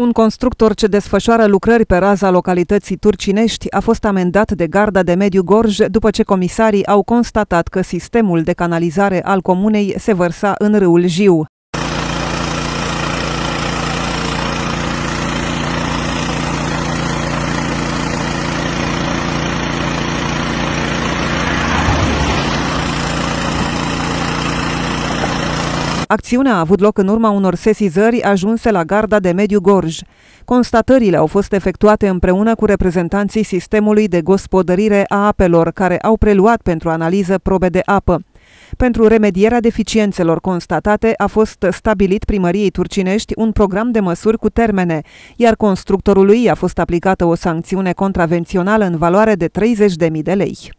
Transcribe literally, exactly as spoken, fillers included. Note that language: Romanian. Un constructor ce desfășoară lucrări pe raza localității Turcinești a fost amendat de Garda de Mediu Gorj după ce comisarii au constatat că sistemul de canalizare al comunei se vărsa în râul Jiu. Acțiunea a avut loc în urma unor sesizări ajunse la Garda de Mediu Gorj. Constatările au fost efectuate împreună cu reprezentanții sistemului de gospodărire a apelor, care au preluat pentru analiză probe de apă. Pentru remedierea deficiențelor constatate a fost stabilit Primăriei Turcinești un program de măsuri cu termene, iar constructorului a fost aplicată o sancțiune contravențională în valoare de treizeci de mii de lei.